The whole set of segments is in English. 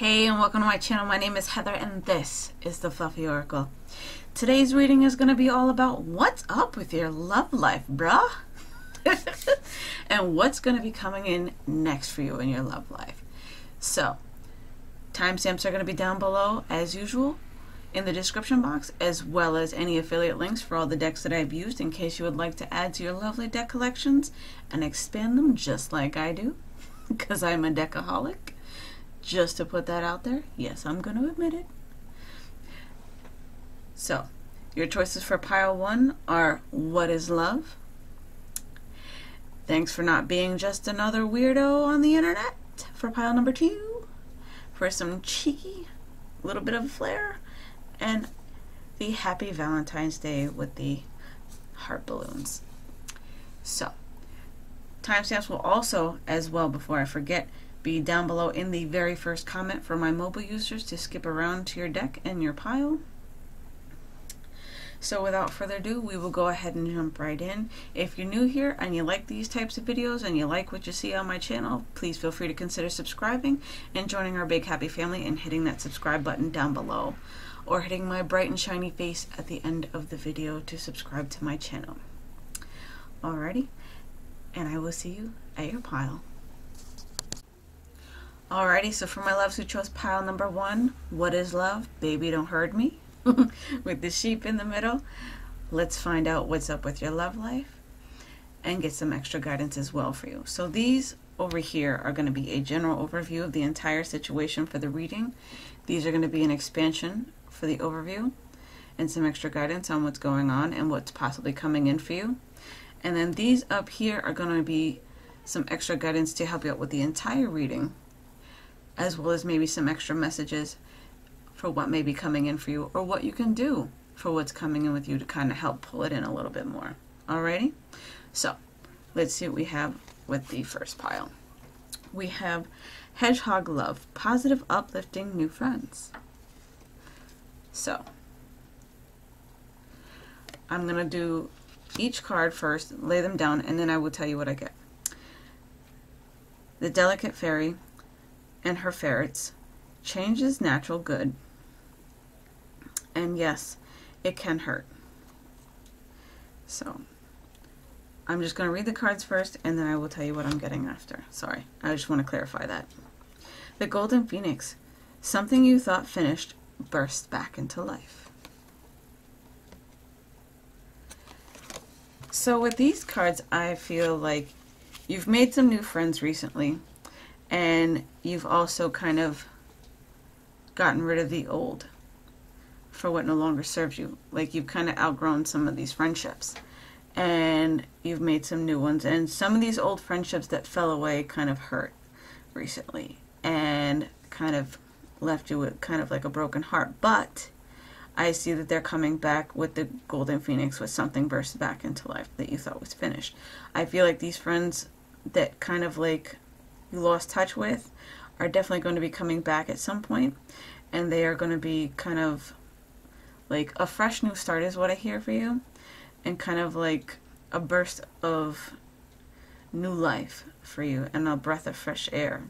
Hey and welcome to my channel. My name is Heather and this is The Fluffy Oracle. Today's reading is going to be all about what's up with your love life, bruh. And what's going to be coming in next for you in your love life. So, timestamps are going to be down below as usual in the description box, as well as any affiliate links for all the decks that I've used in case you would like to add to your lovely deck collections and expand them just like I do, because I'm a deckaholic. Just to put that out there, yes, I'm going to admit it. So, your choices for pile one are what is love? Thanks for not being just another weirdo on the internet. For pile number two, for some cheeky, little bit of flair, and the happy Valentine's Day with the heart balloons. So, timestamps will also, as well before I forget, be down below in the very first comment for my mobile users to skip around to your deck and your pile. So without further ado, we will go ahead and jump right in. If you're new here and you like these types of videos and you like what you see on my channel, please feel free to consider subscribing and joining our big happy family and hitting that subscribe button down below, or hitting my bright and shiny face at the end of the video to subscribe to my channel. Alrighty, and I will see you at your pile. Alrighty, so for my loves who chose pile number one, what is love? Baby, don't hurt me. With the sheep in the middle. Let's find out what's up with your love life and get some extra guidance as well for you. So these over here are going to be a general overview of the entire situation for the reading. These are going to be an expansion for the overview and some extra guidance on what's going on and what's possibly coming in for you. And then these up here are going to be some extra guidance to help you out with the entire reading, as well as maybe some extra messages for what may be coming in for you or what you can do for what's coming in with you to kind of help pull it in a little bit more. Alrighty? So let's see what we have with the first pile. We have Hedgehog Love, positive, uplifting new friends. So I'm going to do each card first, lay them down, and then I will tell you what I get. The Delicate Fairy and her ferrets. Change is natural good. And yes, it can hurt. So I'm just going to read the cards first and then I will tell you what I'm getting after. Sorry, I just want to clarify that. The Golden Phoenix. Something you thought finished bursts back into life. So with these cards, I feel like you've made some new friends recently, and you've also kind of gotten rid of the old for what no longer serves you. Like you've kind of outgrown some of these friendships and you've made some new ones, and some of these old friendships that fell away kind of hurt recently and kind of left you with kind of like a broken heart. But I see that they're coming back with the Golden Phoenix, with something burst back into life that you thought was finished. I feel like these friends that kind of like you lost touch with are definitely going to be coming back at some point, and they are going to be kind of like a fresh new start is what I hear for you, and kind of like a burst of new life for you and a breath of fresh air.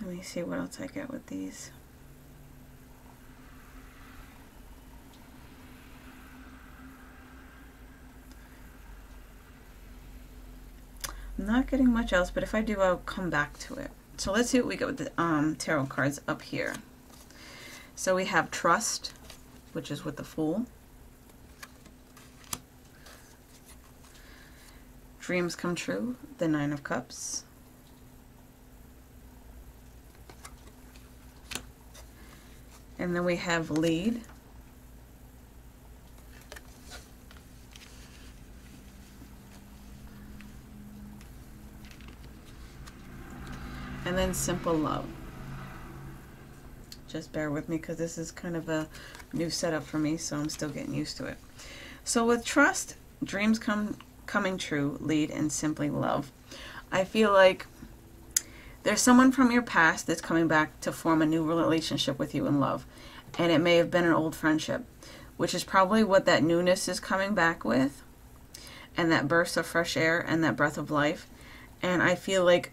Let me see what else I get with these. Not getting much else, but if I do, I'll come back to it. So let's see what we get with the tarot cards up here. So we have Trust, which is with the Fool. Dreams Come True, the Nine of Cups. And then we have Lead. And then Simple Love. Just bear with me because this is kind of a new setup for me, so I'm still getting used to it. So with Trust, Dreams Coming True, Lead, and Simply Love, I feel like there's someone from your past that's coming back to form a new relationship with you in love. And it may have been an old friendship, which is probably what that newness is coming back with, and that burst of fresh air and that breath of life. And I feel like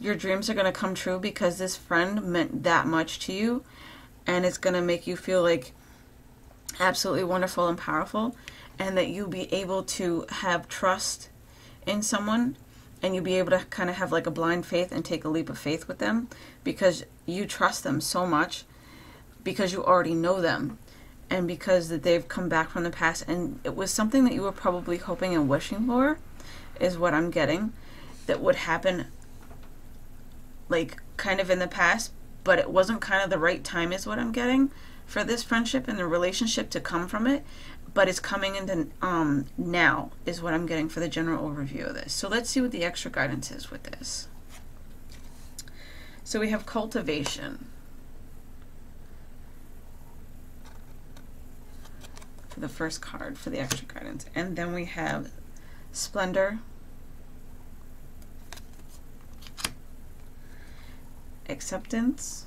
your dreams are going to come true because this friend meant that much to you, and it's going to make you feel like absolutely wonderful and powerful, and that you'll be able to have trust in someone, and you'll be able to kind of have like a blind faith and take a leap of faith with them because you trust them so much, because you already know them, and because that they've come back from the past, and it was something that you were probably hoping and wishing for, is what I'm getting, that would happen like kind of in the past, but it wasn't kind of the right time, is what I'm getting for this friendship and the relationship to come from it, but it's coming into now, is what I'm getting for the general overview of this. So let's see what the extra guidance is with this. So we have cultivation for the first card for the extra guidance, and then we have splendor, acceptance,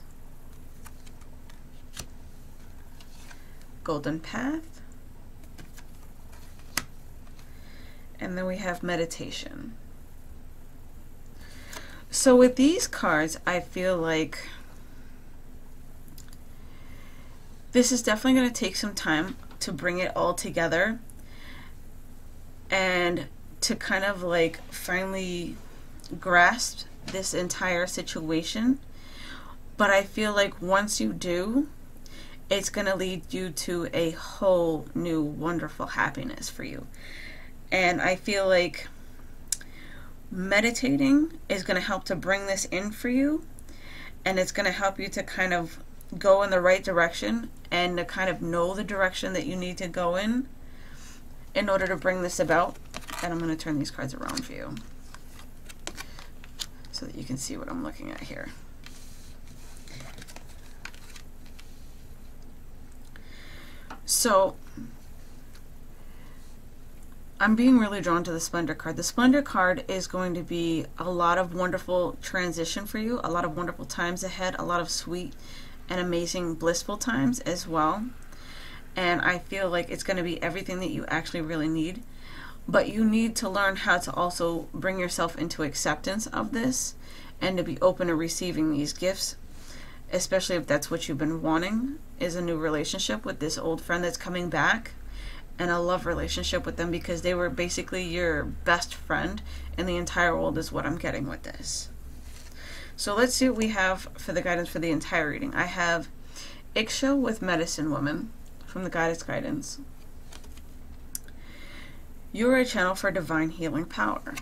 golden path, and then we have meditation. So with these cards, I feel like this is definitely going to take some time to bring it all together and to kind of like finally grasp this entire situation. But I feel like once you do, it's going to lead you to a whole new wonderful happiness for you. And I feel like meditating is going to help to bring this in for you, and it's going to help you to kind of go in the right direction and to kind of know the direction that you need to go in order to bring this about. And I'm going to turn these cards around for you so that you can see what I'm looking at here. So I'm being really drawn to the Splendor card. The Splendor card is going to be a lot of wonderful transition for you, a lot of wonderful times ahead, a lot of sweet and amazing blissful times as well. And I feel like it's going to be everything that you actually really need. But you need to learn how to also bring yourself into acceptance of this and to be open to receiving these gifts, especially if that's what you've been wanting, is a new relationship with this old friend that's coming back, and a love relationship with them, because they were basically your best friend in the entire world, is what I'm getting with this. So let's see what we have for the guidance for the entire reading. I have Ixchel with Medicine Woman from the Goddess Guidance. You are a channel for divine healing power.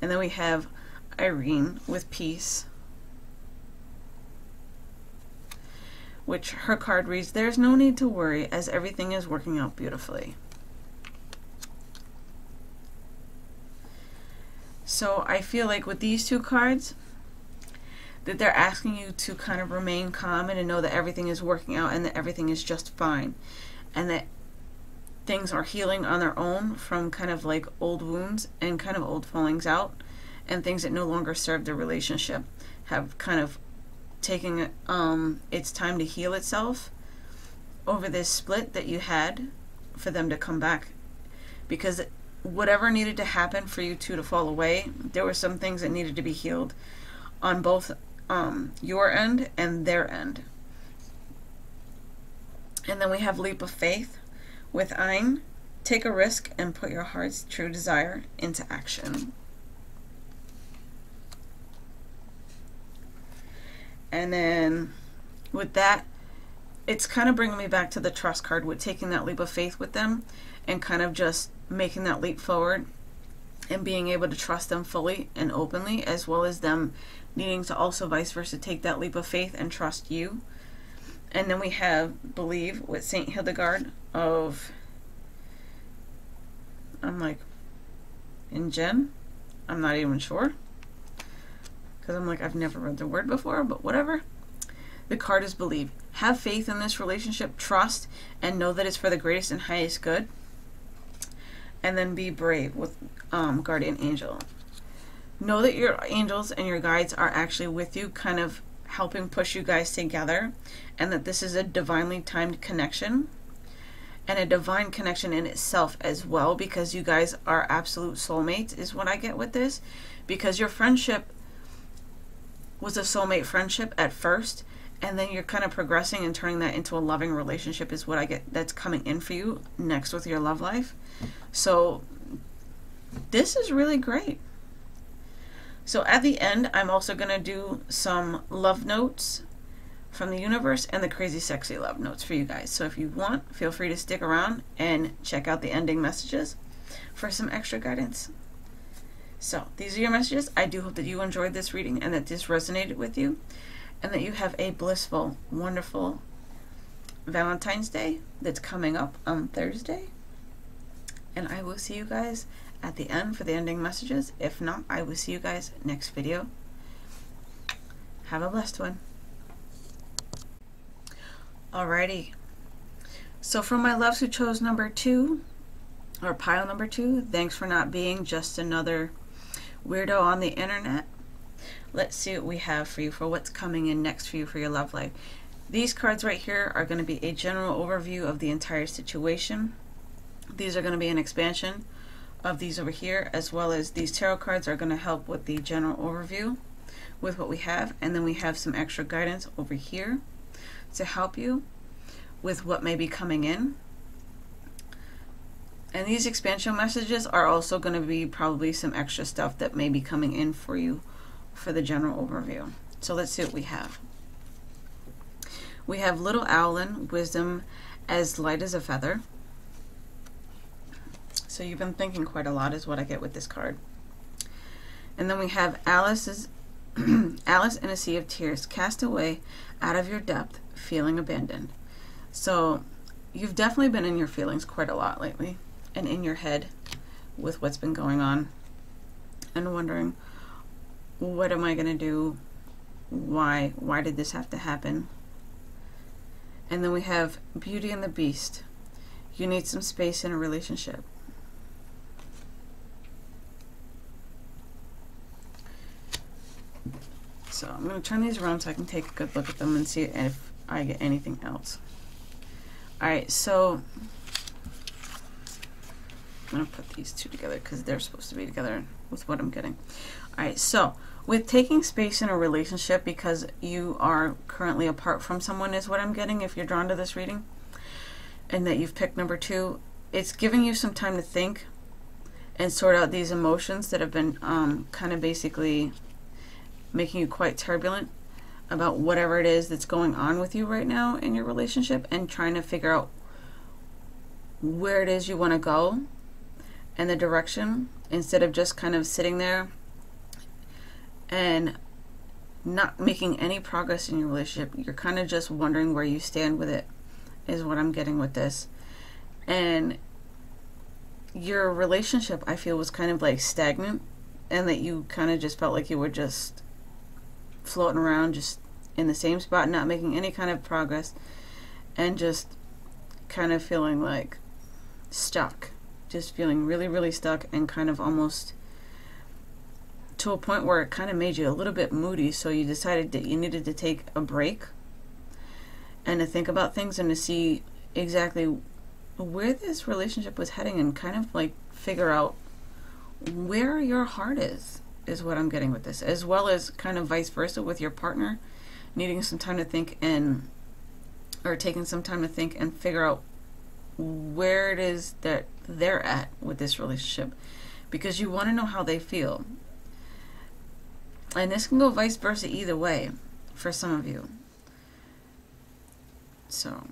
And then we have Irene with Peace, which her card reads, there's no need to worry as everything is working out beautifully. So I feel like with these two cards that they're asking you to kind of remain calm and to know that everything is working out and that everything is just fine, and that things are healing on their own from kind of like old wounds and kind of old fallings out, and things that no longer serve the relationship have kind of taking its time to heal itself over this split that you had, for them to come back, because whatever needed to happen for you two to fall away, there were some things that needed to be healed on both your end and their end. And then we have leap of faith with Ein. Take a risk and put your heart's true desire into action. And then with that, it's kind of bringing me back to the trust card, with taking that leap of faith with them and kind of just making that leap forward and being able to trust them fully and openly, as well as them needing to also vice versa take that leap of faith and trust you. And then we have believe with St. Hildegard of, I'm like, in Ingen? I'm not even sure, because I'm like, I've never read the word before, but whatever. The card is believe. Have faith in this relationship, trust, and know that it's for the greatest and highest good. And then be brave with Guardian Angel. Know that your angels and your guides are actually with you, kind of helping push you guys together, and that this is a divinely timed connection, and a divine connection in itself as well, because you guys are absolute soulmates is what I get with this, because your friendship was a soulmate friendship at first, and then you're kind of progressing and turning that into a loving relationship is what I get that's coming in for you next with your love life. So this is really great. So at the end, I'm also going to do some love notes from the universe and the crazy sexy love notes for you guys. So if you want, feel free to stick around and check out the ending messages for some extra guidance. So these are your messages. I do hope that you enjoyed this reading and that this resonated with you, and that you have a blissful, wonderful Valentine's Day that's coming up on Thursday. And I will see you guys at the end for the ending messages. If not, I will see you guys next video. Have a blessed one. Alrighty. So for my loves who chose number 2, or pile number 2, thanks for not being just another weirdo on the internet. Let's see what we have for you for what's coming in next for you for your love life. These cards right here are going to be a general overview of the entire situation. These are going to be an expansion of these over here, as well as these tarot cards are going to help with the general overview with what we have, and then we have some extra guidance over here to help you with what may be coming in. And these expansion messages are also going to be probably some extra stuff that may be coming in for you for the general overview. So let's see what we have. We have Little Owlin, Wisdom as Light as a Feather. So you've been thinking quite a lot is what I get with this card. And then we have Alice in a Sea of Tears, Cast Away, Out of Your Depth, Feeling Abandoned. So you've definitely been in your feelings quite a lot lately, and in your head with what's been going on, and wondering, what am I going to do? Why did this have to happen? And then we have Beauty and the Beast. You need some space in a relationship. So I'm going to turn these around so I can take a good look at them and see if I get anything else. Alright, so I'm going to put these two together because they're supposed to be together with what I'm getting. Alright, so with taking space in a relationship, because you are currently apart from someone is what I'm getting if you're drawn to this reading, and that you've picked number 2, it's giving you some time to think and sort out these emotions that have been kind of basically making you quite turbulent about whatever it is that's going on with you right now in your relationship, and trying to figure out where it is you want to go and the direction, instead of just kind of sitting there and not making any progress in your relationship. You're kind of just wondering where you stand with it is what I'm getting with this. And your relationship, I feel, was kind of like stagnant, and that you kind of just felt like you were just floating around just in the same spot, not making any kind of progress, and just kind of feeling like stuck. Just feeling really, really stuck, and kind of almost to a point where it kind of made you a little bit moody. So you decided that you needed to take a break and to think about things and to see exactly where this relationship was heading, and kind of like figure out where your heart is what I'm getting with this, as well as kind of vice versa with your partner needing some time to think and, or taking some time to think and figure out where it is that they're at with this relationship, because you want to know how they feel. And this can go vice versa either way for some of you. So,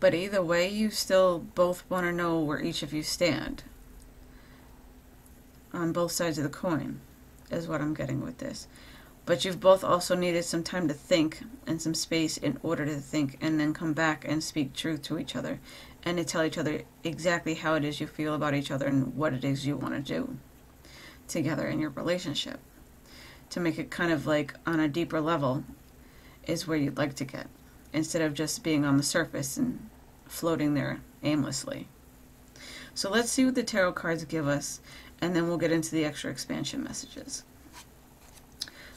but either way, you still both want to know where each of you stand on both sides of the coin is what I'm getting with this. But you've both also needed some time to think and some space in order to think, and then come back and speak truth to each other, and to tell each other exactly how it is you feel about each other and what it is you want to do together in your relationship, to make it kind of like on a deeper level is where you'd like to get, instead of just being on the surface and floating there aimlessly. So let's see what the tarot cards give us, and then we'll get into the extra expansion messages.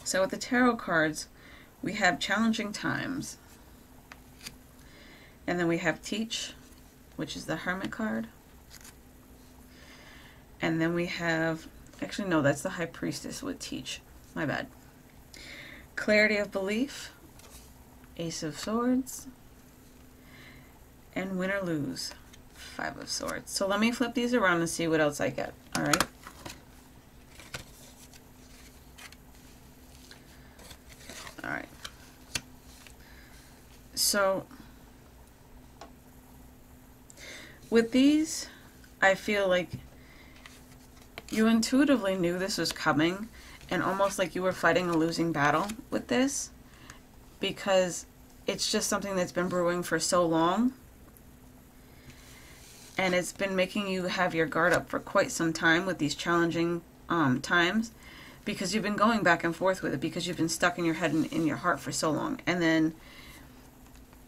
So with the tarot cards, we have Challenging Times, and then we have Teach, which is the Hermit card. And then we have, actually no, that's the High Priestess would teach. My bad. Clarity of Belief, Ace of Swords, and Win or Lose, Five of Swords. So let me flip these around and see what else I get, all right? All right. So with these, I feel like you intuitively knew this was coming, and almost like you were fighting a losing battle with this, because it's just something that's been brewing for so long, and it's been making you have your guard up for quite some time with these challenging times, because you've been going back and forth with it, because you've been stuck in your head and in your heart for so long, and then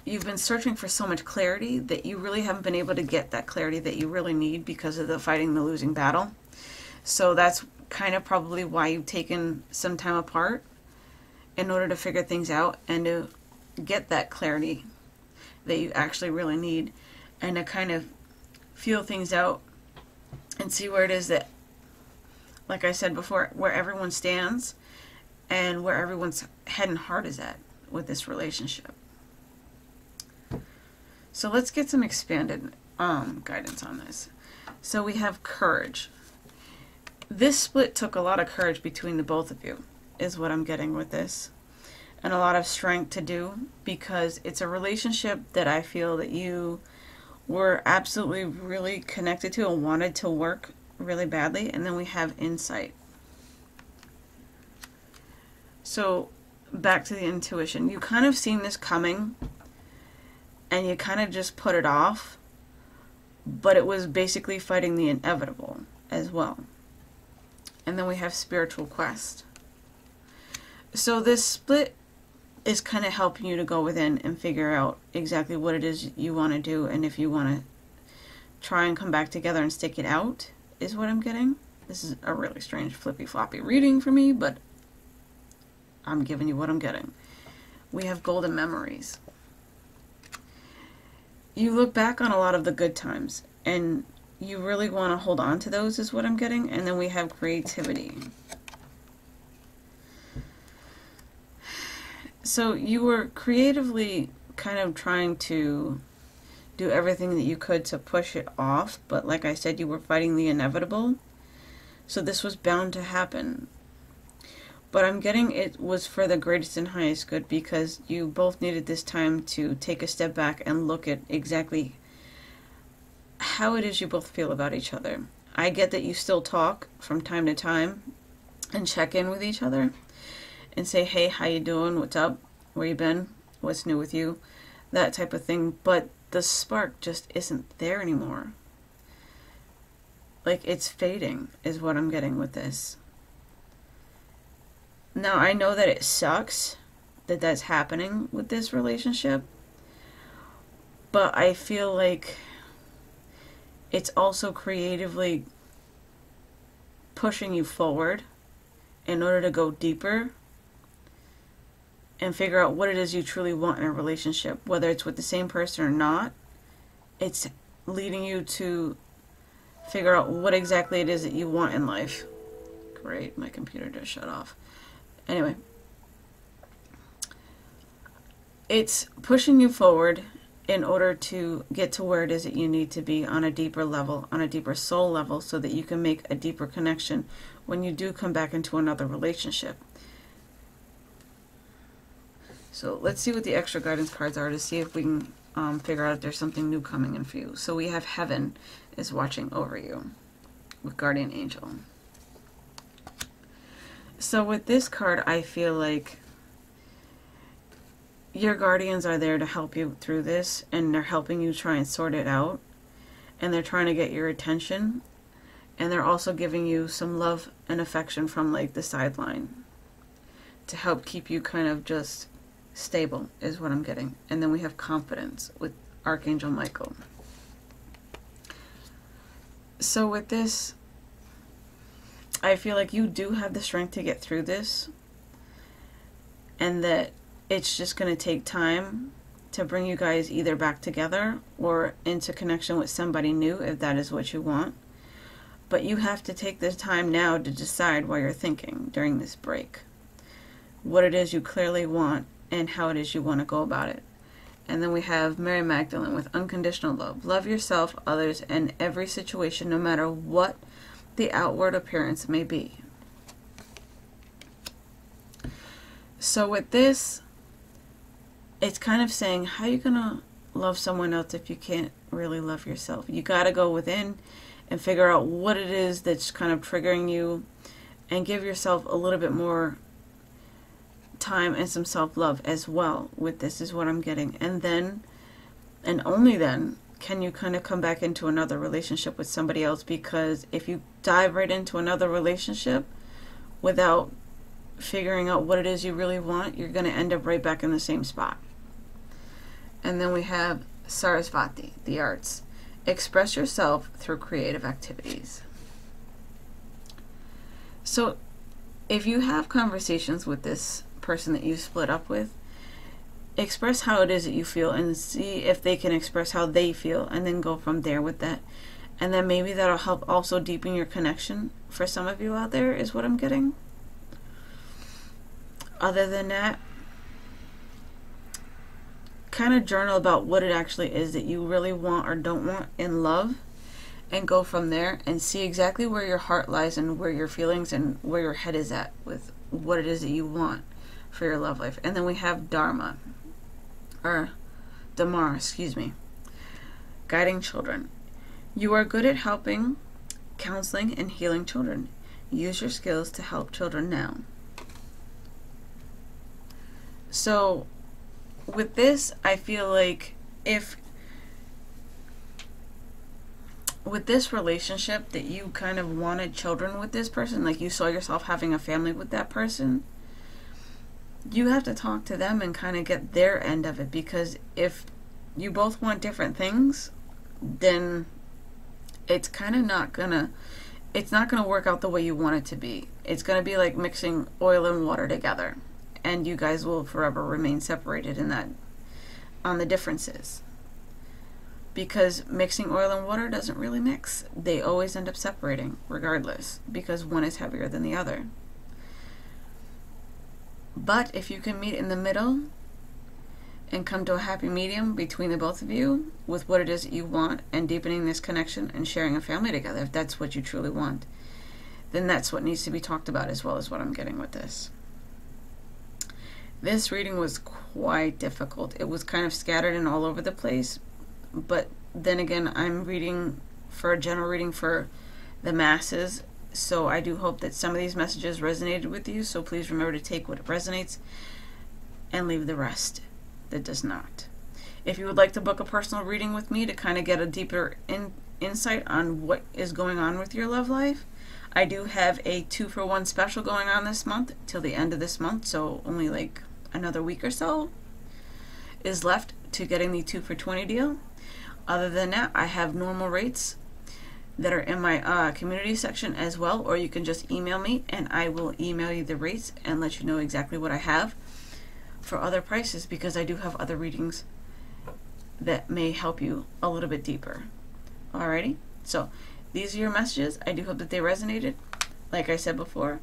you've been searching for so much clarity that you really haven't been able to get that clarity that you really need because of the fighting the losing battle. So that's kind of probably why you've taken some time apart, in order to figure things out and to get that clarity that you actually really need, and to kind of feel things out and see where it is that, like I said before, where everyone stands and where everyone's head and heart is at with this relationship. So let's get some expanded guidance on this. So we have courage. This split took a lot of courage between the both of you, is what I'm getting with this, and a lot of strength to do, because it's a relationship that I feel that you were absolutely really connected to and wanted to work really badly. And then we have insight. So back to the intuition, you kind of seen this coming and you kind of just put it off, but it was basically fighting the inevitable as well. And then we have spiritual quest. So this split is kind of helping you to go within and figure out exactly what it is you want to do, and if you want to try and come back together and stick it out, is what I'm getting. This is a really strange flippy-floppy reading for me, but I'm giving you what I'm getting. We have golden memories. You look back on a lot of the good times, and you really want to hold on to those, is what I'm getting. And then we have creativity. So you were creatively kind of trying to do everything that you could to push it off, but like I said, you were fighting the inevitable, so this was bound to happen. But I'm getting it was for the greatest and highest good, because you both needed this time to take a step back and look at exactly how it is you both feel about each other. I get that you still talk from time to time and check in with each other and say, hey, how you doing, what's up, where you been, what's new with you, that type of thing. But the spark just isn't there anymore. Like, it's fading, is what I'm getting with this. Now, I know that it sucks that that's happening with this relationship, but I feel like it's also creatively pushing you forward in order to go deeper and figure out what it is you truly want in a relationship, whether it's with the same person or not. It's leading you to figure out what exactly it is that you want in life. Great, my computer just shut off. Anyway, it's pushing you forward in order to get to where it is that you need to be on a deeper level, on a deeper soul level, so that you can make a deeper connection when you do come back into another relationship. So let's see what the extra guidance cards are to see if we can figure out if there's something new coming in for you. So we have Heaven is watching over you with Guardian Angel. So with this card, I feel like your guardians are there to help you through this, and they're helping you try and sort it out, and they're trying to get your attention, and they're also giving you some love and affection from like the sideline to help keep you kind of just stable, is what I'm getting. And then we have confidence with Archangel Michael. So with this, I feel like you do have the strength to get through this, and that it's just going to take time to bring you guys either back together or into connection with somebody new, if that is what you want. But you have to take the time now to decide what you're thinking during this break, what it is you clearly want and how it is you want to go about it. And then we have Mary Magdalene with unconditional love. Love yourself, others, and every situation, no matter what the outward appearance may be. So with this, it's kind of saying, how are you going to love someone else if you can't really love yourself? You got to go within and figure out what it is that's kind of triggering you and give yourself a little bit more time and some self-love as well with this, is what I'm getting. And then, and only then, can you kind of come back into another relationship with somebody else, because if you dive right into another relationship without figuring out what it is you really want, you're going to end up right back in the same spot. And then we have Sarasvati, the arts. Express yourself through creative activities. So if you have conversations with this person that you split up with, express how it is that you feel and see if they can express how they feel, and then go from there with that. And then maybe that'll help also deepen your connection for some of you out there, is what I'm getting. Other than that, kind of journal about what it actually is that you really want or don't want in love, and go from there and see exactly where your heart lies and where your feelings and where your head is at with what it is that you want for your love life. And then we have Dharma, or Damar, excuse me, guiding children. You are good at helping, counseling, and healing children. Use your skills to help children now. So with this, I feel like if with this relationship that you kind of wanted children with this person, like you saw yourself having a family with that person, you have to talk to them and kind of get their end of it, because if you both want different things, then it's kind of not gonna, it's not gonna work out the way you want it to be. It's gonna be like mixing oil and water together, and you guys will forever remain separated in that, on the differences. Because mixing oil and water doesn't really mix. They always end up separating, regardless, because one is heavier than the other. But if you can meet in the middle and come to a happy medium between the both of you with what it is that you want and deepening this connection and sharing a family together, if that's what you truly want, then that's what needs to be talked about, as well as what I'm getting with this. This reading was quite difficult. It was kind of scattered and all over the place, but then again, I'm reading for a general reading for the masses, so I do hope that some of these messages resonated with you. So please remember to take what resonates and leave the rest that does not. If you would like to book a personal reading with me to kind of get a deeper insight on what is going on with your love life, I do have a 2-for-1 special going on this month till the end of this month, so only like another week or so is left to getting the 2-for-20 deal. Other than that, I have normal rates that are in my community section as well, or you can just email me and I will email you the rates and let you know exactly what I have for other prices, because I do have other readings that may help you a little bit deeper. Alrighty, so these are your messages. I do hope that they resonated, like I said before.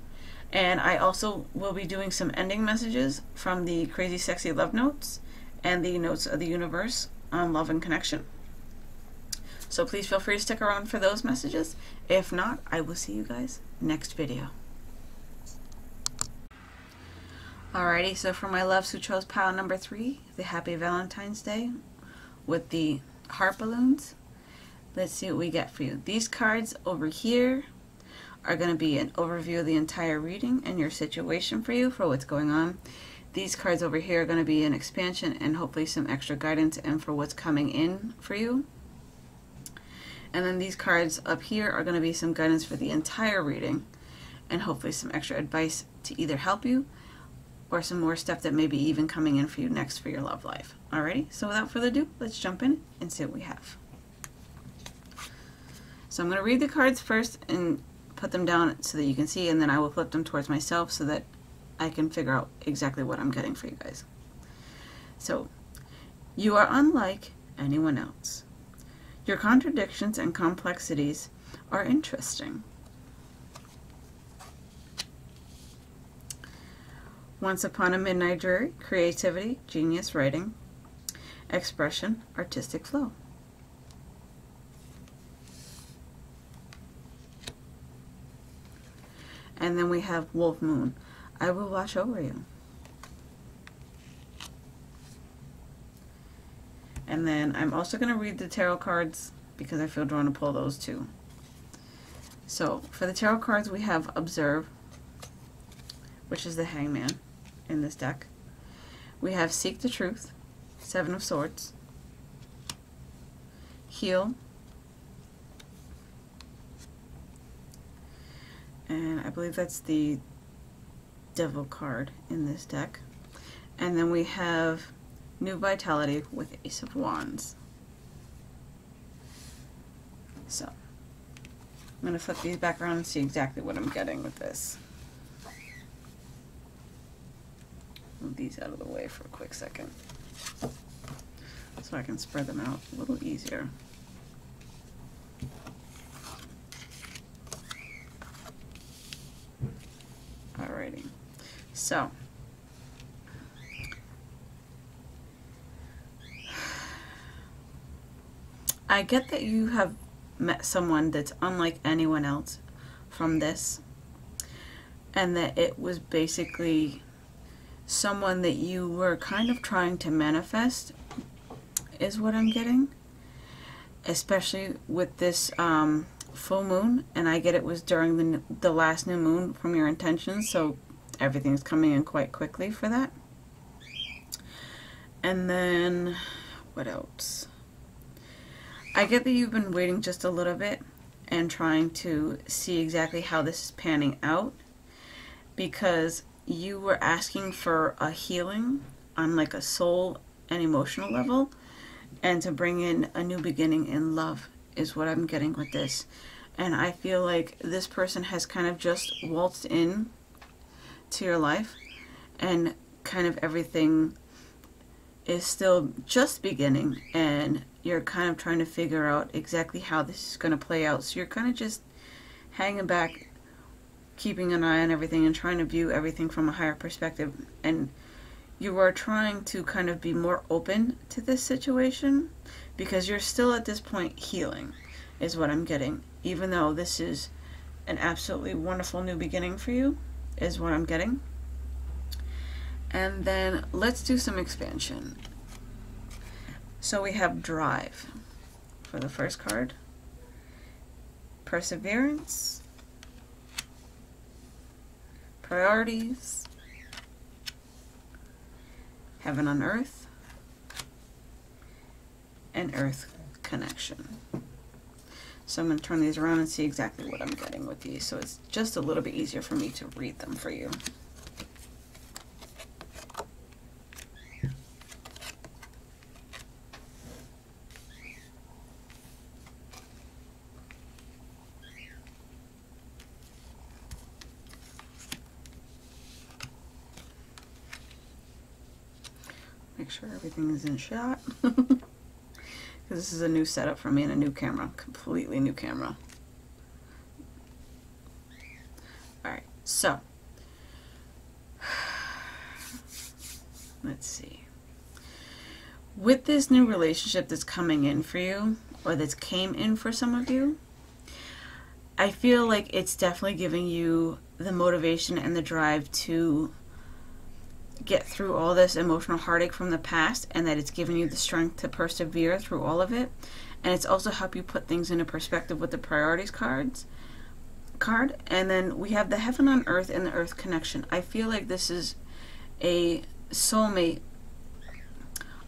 And I also will be doing some ending messages from the Crazy Sexy Love Notes and the Notes of the Universe on Love and Connection. So please feel free to stick around for those messages. If not, I will see you guys next video. Alrighty, so for my loves who chose pile number 3, the Happy Valentine's Day with the heart balloons, let's see what we get for you. These cards over here are going to be an overview of the entire reading and your situation for you, for what's going on. These cards over here are going to be an expansion and hopefully some extra guidance and for what's coming in for you. And then these cards up here are going to be some guidance for the entire reading and hopefully some extra advice to either help you or some more stuff that may be even coming in for you next for your love life. Alrighty, so without further ado, let's jump in and see what we have. So I'm going to read the cards first and put them down so that you can see, and then I will flip them towards myself so that I can figure out exactly what I'm getting for you guys. So You are unlike anyone else. Your contradictions and complexities are interesting. Once upon a midnight dreary, creativity, genius, writing, expression, artistic flow. And then we have Wolf Moon. I will watch over you. And then I'm also going to read the tarot cards because I feel drawn to pull those too. So for the tarot cards we have Observe, which is the Hangman in this deck. We have Seek the Truth, Seven of Swords, Heal, and I believe that's the Devil card in this deck. And then we have New Vitality with Ace of Wands. So I'm going to flip these back around and see exactly what I'm getting with this. Move these out of the way for a quick second so I can spread them out a little easier. Alrighty, so I get that you have met someone that's unlike anyone else from this, and that it was basically someone that you were kind of trying to manifest is what I'm getting, especially with this full moon. And I get it was during the last new moon from your intentions, so everything's coming in quite quickly for that. And then what else? I get that you've been waiting just a little bit and trying to see exactly how this is panning out, because you were asking for a healing on like a soul and emotional level, and to bring in a new beginning in love is what I'm getting with this. And I feel like this person has kind of just waltzed in to your life, and kind of everything is still just beginning, and you're kind of trying to figure out exactly how this is going to play out. So you're kind of just hanging back, keeping an eye on everything and trying to view everything from a higher perspective, and you are trying to kind of be more open to this situation because you're still at this point healing is what I'm getting, even though this is an absolutely wonderful new beginning for you is what I'm getting. And then let's do some expansion. So we have Drive for the first card, Perseverance, Priorities, Heaven on Earth, and Earth Connection. So I'm going to turn these around and see exactly what I'm getting with these, so it's just a little bit easier for me to read them for you. Make sure everything is in shot because this is a new setup for me and a new camera, completely new camera. Alright, so let's see. With this new relationship that's coming in for you, or that came in for some of you, I feel like it's definitely giving you the motivation and the drive to get through all this emotional heartache from the past, and that it's given you the strength to persevere through all of it. And it's also helped you put things into perspective with the Priorities card. And then we have the Heaven on Earth and the Earth Connection. I feel like this is a soulmate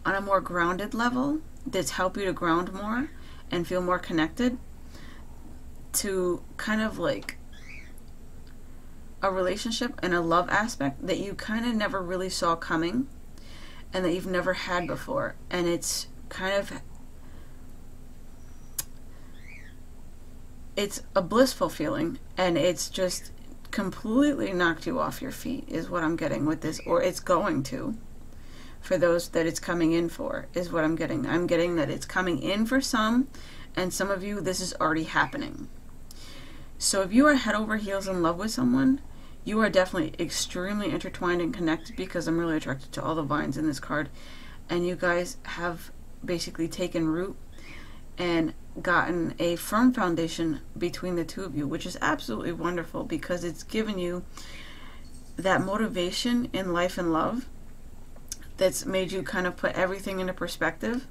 on a more grounded level that's helped you to ground more and feel more connected to kind of like a relationship and a love aspect that you kind of never really saw coming and that you've never had before. And it's kind of, it's a blissful feeling, and it's just completely knocked you off your feet is what I'm getting with this, or it's going to for those that it's coming in for, is what I'm getting. I'm getting that it's coming in for some, and some of you, this is already happening. So if you are head over heels in love with someone, you are definitely extremely intertwined and connected, because I'm really attracted to all the vines in this card. And you guys have basically taken root and gotten a firm foundation between the two of you, which is absolutely wonderful, because it's given you that motivation in life and love that's made you kind of put everything into perspective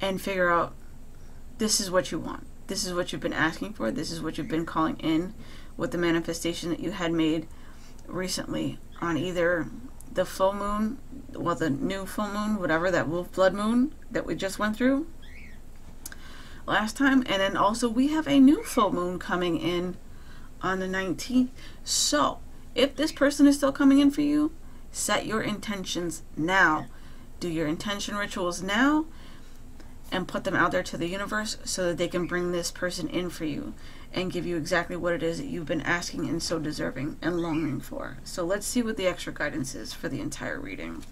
and figure out this is what you want. This is what you've been asking for. This is what you've been calling in with the manifestation that you had made recently on either the full moon, well, the new full moon, whatever, that wolf blood moon that we just went through last time. And then also we have a new full moon coming in on the 19th. So if this person is still coming in for you, set your intentions now. Do your intention rituals now and put them out there to the universe so that they can bring this person in for you and give you exactly what it is that you've been asking and so deserving and longing for. So let's see what the extra guidance is for the entire reading.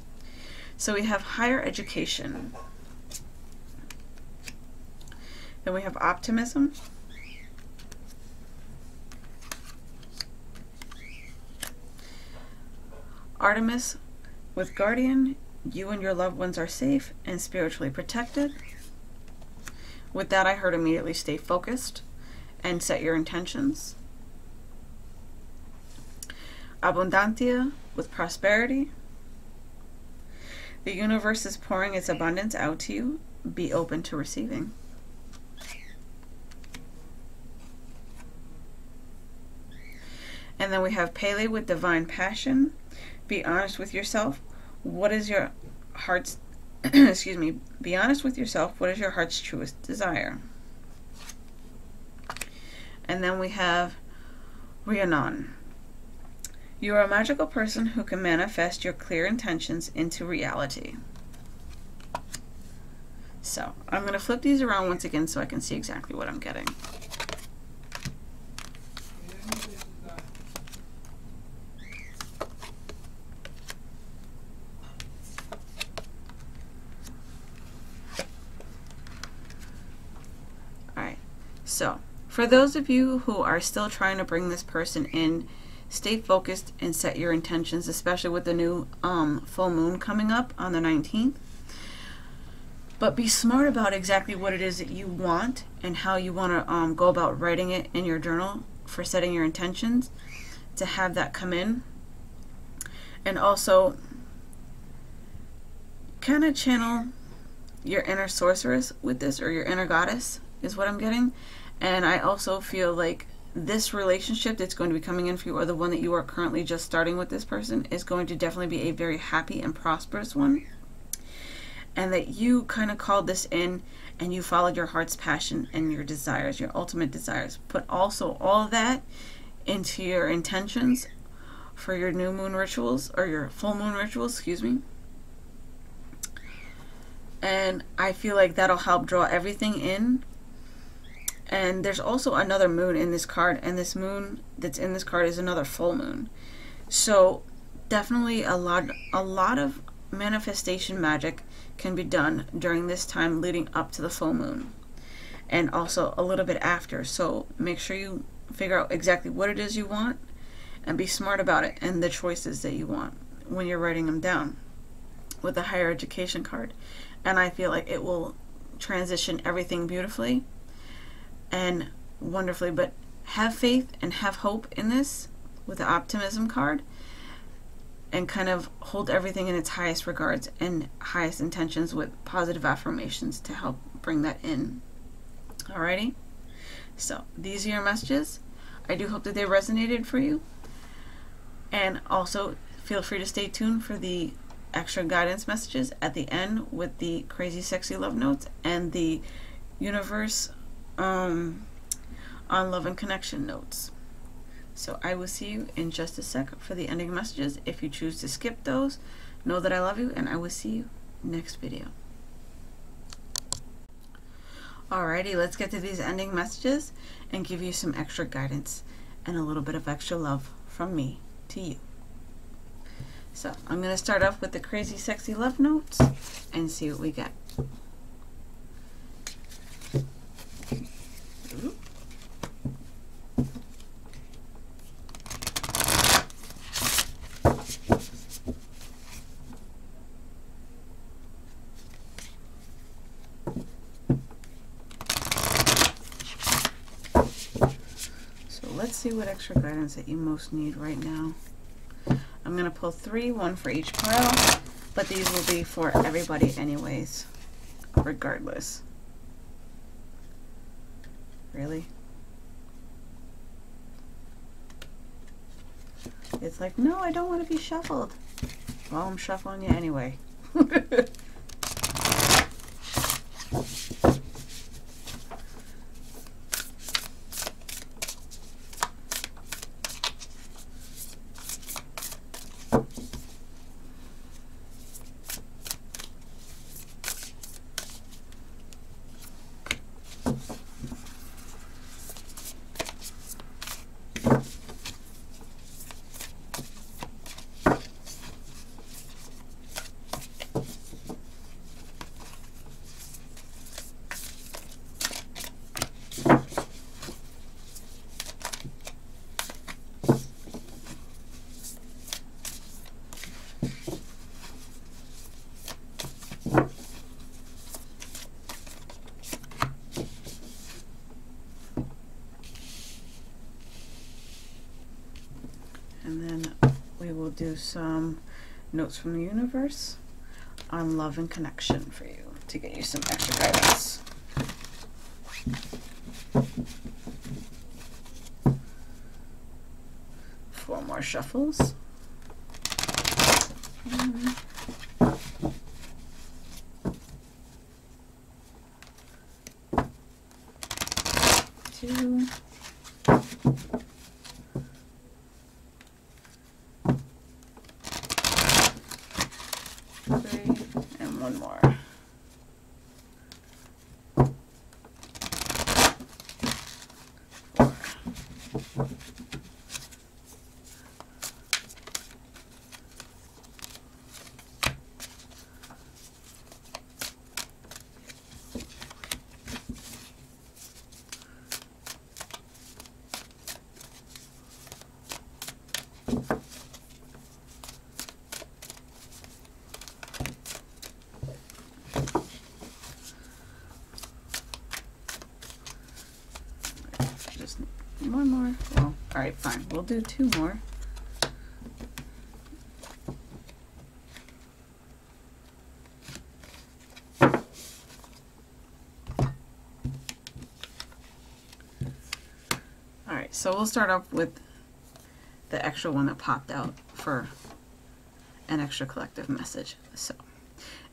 So we have higher education. Then we have optimism. Artemis with Guardian, you and your loved ones are safe and spiritually protected. With that, I heard immediately stay focused and set your intentions. Abundantia with prosperity. The universe is pouring its abundance out to you. Be open to receiving. And then we have Pele with divine passion. Be honest with yourself. What is your heart's excuse me, be honest with yourself, what is your heart's truest desire? And then we have Rhiannon. You are a magical person who can manifest your clear intentions into reality. So I'm going to flip these around once again so I can see exactly what I'm getting. So, for those of you who are still trying to bring this person in, stay focused and set your intentions, especially with the new full moon coming up on the 19th. But be smart about exactly what it is that you want and how you want to go about writing it in your journal for setting your intentions to have that come in. And also, kind of channel your inner sorceress with this, or your inner goddess is what I'm getting. And I also feel like this relationship that's going to be coming in for you, or the one that you are currently just starting with this person, is going to definitely be a very happy and prosperous one. And that you kind of called this in and you followed your heart's passion and your desires, your ultimate desires. Put also all of that into your intentions for your new moon rituals, or your full moon rituals, excuse me. And I feel like that'll help draw everything in. And there's also another moon in this card, and this moon that's in this card is another full moon. So definitely a lot of manifestation magic can be done during this time leading up to the full moon, and also a little bit after. So make sure you figure out exactly what it is you want and be smart about it and the choices that you want when you're writing them down with the higher education card. And I feel like it will transition everything beautifully and wonderfully. But have faith and have hope in this with the optimism card, and kind of hold everything in its highest regards and highest intentions with positive affirmations to help bring that in. Alrighty, so these are your messages. I do hope that they resonated for you, and also feel free to stay tuned for the extra guidance messages at the end with the Crazy Sexy Love Notes and the Universe on Love and Connection notes. So I will see you in just a sec for the ending messages. If you choose to skip those, know that I love you, and I will see you next video. Alrighty, let's get to these ending messages and give you some extra guidance and a little bit of extra love from me to you. So I'm going to start off with the Crazy Sexy Love Notes and see what we get. See what extra guidance that you most need right now. I'm going to pull three, one for each pile, but these will be for everybody anyways, regardless. Really? It's like, no, I don't want to be shuffled. Well, I'm shuffling you anyway. Do some notes from the universe on love and connection for you to get you some extra guidance. Four more shuffles. Two. One more. Well, all right, fine. We'll do two more. All right, so we'll start off with the extra one that popped out for an extra collective message. So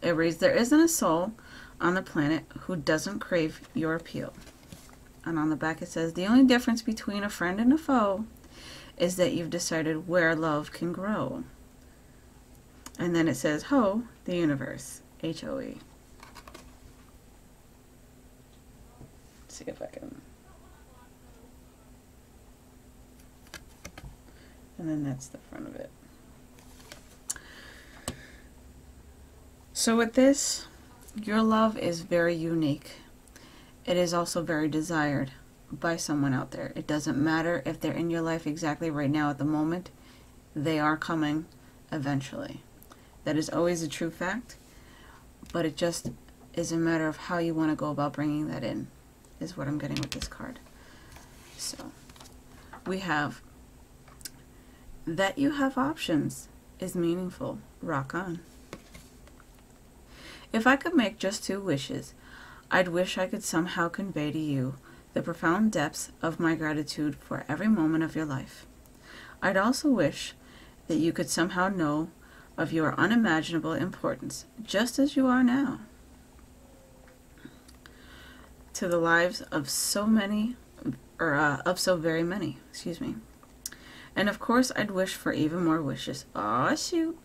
it reads, there isn't a soul on the planet who doesn't crave your appeal. And on the back it says, the only difference between a friend and a foe is that you've decided where love can grow. And then it says, ho, the universe, H-O-E. Let's see if I can. And then that's the front of it. So with this, your love is very unique. It is also very desired by someone out there. It doesn't matter if they're in your life exactly right now at the moment. They are coming eventually. That is always a true fact, but it just is a matter of how you want to go about bringing that in, is what I'm getting with this card. So we have that you have options is meaningful. Rock on. If I could make just two wishes, I'd wish I could somehow convey to you the profound depths of my gratitude for every moment of your life. I'd also wish that you could somehow know of your unimaginable importance, just as you are now, to the lives of so many, or of so very many, excuse me. And of course, I'd wish for even more wishes. Aw, shoot.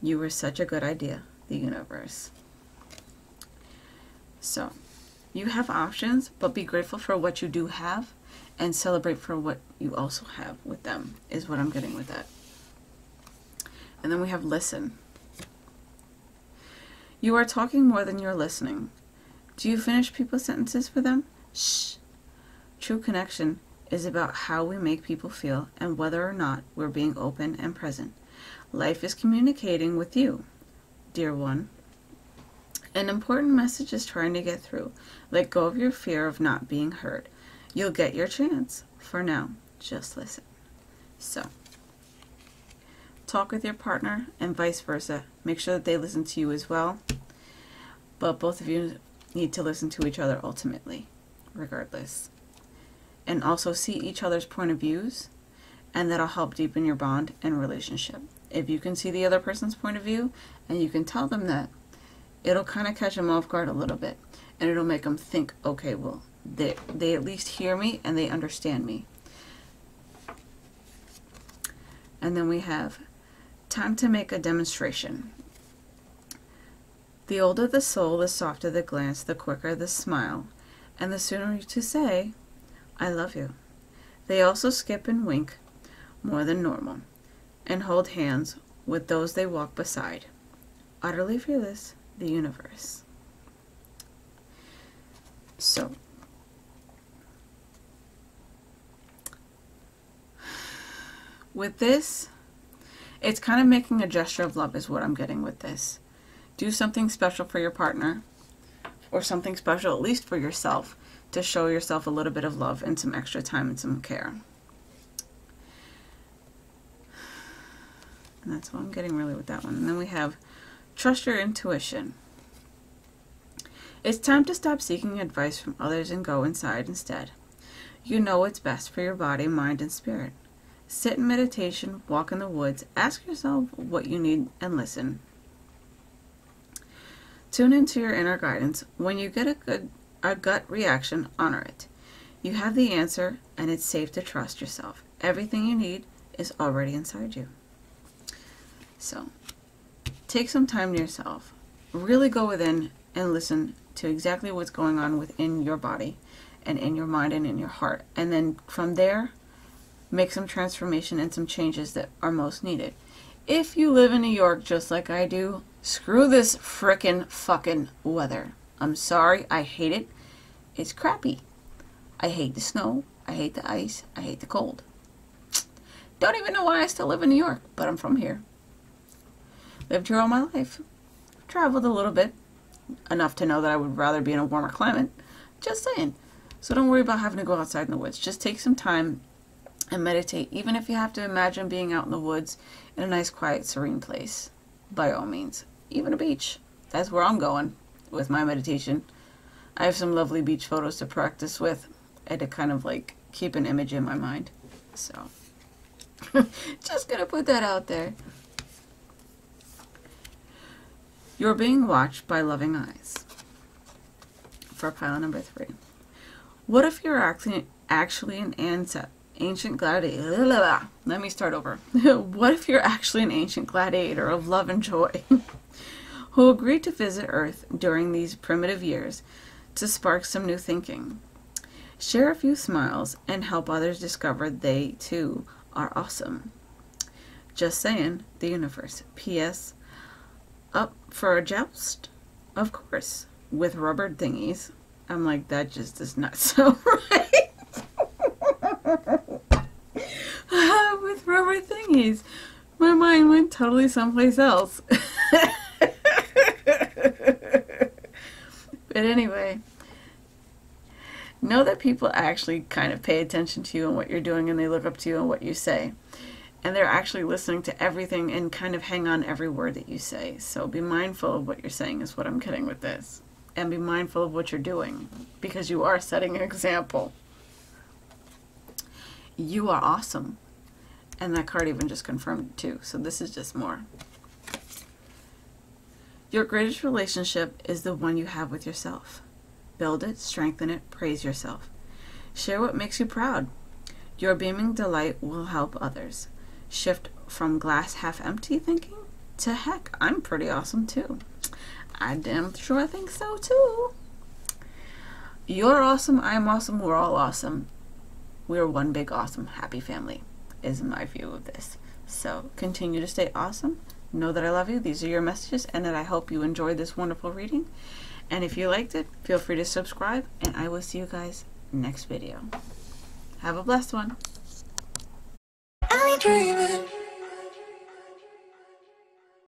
You were such a good idea, the universe. So, you have options, but be grateful for what you do have and celebrate for what you also have with them, is what I'm getting with that. And then we have listen. You are talking more than you're listening. Do you finish people's sentences for them? Shh. True connection is about how we make people feel and whether or not we're being open and present. Life is communicating with you, dear one. An important message is trying to get through. Let go of your fear of not being heard. You'll get your chance. For now, just listen. So, talk with your partner and vice versa. Make sure that they listen to you as well. But both of you need to listen to each other ultimately, regardless. And also see each other's point of views, and that'll help deepen your bond and relationship. If you can see the other person's point of view and you can tell them that, it'll kind of catch them off guard a little bit, and it'll make them think, okay, well, they at least hear me and they understand me. And then we have time to make a demonstration. The older the soul, the softer the glance, the quicker the smile, and the sooner to say, I love you. They also skip and wink more than normal and hold hands with those they walk beside. Utterly fearless, the universe. So, with this, it's kind of making a gesture of love is what I'm getting with this. Do something special for your partner, or something special at least for yourself, to show yourself a little bit of love and some extra time and some care. And that's what I'm getting really with that one. And then we have trust your intuition. It's time to stop seeking advice from others and go inside instead. You know what's best for your body, mind, and spirit. Sit in meditation, walk in the woods, ask yourself what you need, and listen. Tune into your inner guidance. When you get a gut reaction, honor it. You have the answer, and it's safe to trust yourself. Everything you need is already inside you. So, take some time to yourself. Really go within and listen to exactly what's going on within your body and in your mind and in your heart. And then from there, make some transformation and some changes that are most needed. If you live in New York just like I do, screw this frickin' fucking weather. I'm sorry, I hate it. It's crappy. I hate the snow. I hate the ice. I hate the cold. Don't even know why I still live in New York, but I'm from here. Lived here all my life. Traveled a little bit. Enough to know that I would rather be in a warmer climate. Just saying. So don't worry about having to go outside in the woods. Just take some time and meditate. Even if you have to imagine being out in the woods in a nice, quiet, serene place. By all means. Even a beach. That's where I'm going with my meditation. I have some lovely beach photos to practice with and to kind of like keep an image in my mind. So, just gonna put that out there. You're being watched by loving eyes. For pile number 3. What if you're actually an ancient gladiator? Let me start over. What if you're actually an ancient gladiator of love and joy? Who agreed to visit Earth during these primitive years to spark some new thinking. Share a few smiles and help others discover they, too, are awesome. Just saying, the universe. P.S. Up for a joust? Of course. With rubber thingies. I'm like, that just does not sound right. With rubber thingies. My mind went totally someplace else. But anyway, know that people actually kind of pay attention to you and what you're doing, and they look up to you and what you say. And they're actually listening to everything and kind of hang on every word that you say. So be mindful of what you're saying is what I'm getting with this. And be mindful of what you're doing, because you are setting an example. You are awesome. And that card even just confirmed it too. So this is just more. Your greatest relationship is the one you have with yourself. Build it, strengthen it, praise yourself. Share what makes you proud. Your beaming delight will help others. Shift from glass half empty thinking to heck, I'm pretty awesome too. I damn sure think so too. You're awesome, I'm awesome, we're all awesome. We're one big awesome happy family is my view of this. So continue to stay awesome. Know that I love you. These are your messages, and that I hope you enjoyed this wonderful reading. And if you liked it, feel free to subscribe, and I will see you guys next video. Have a blessed one.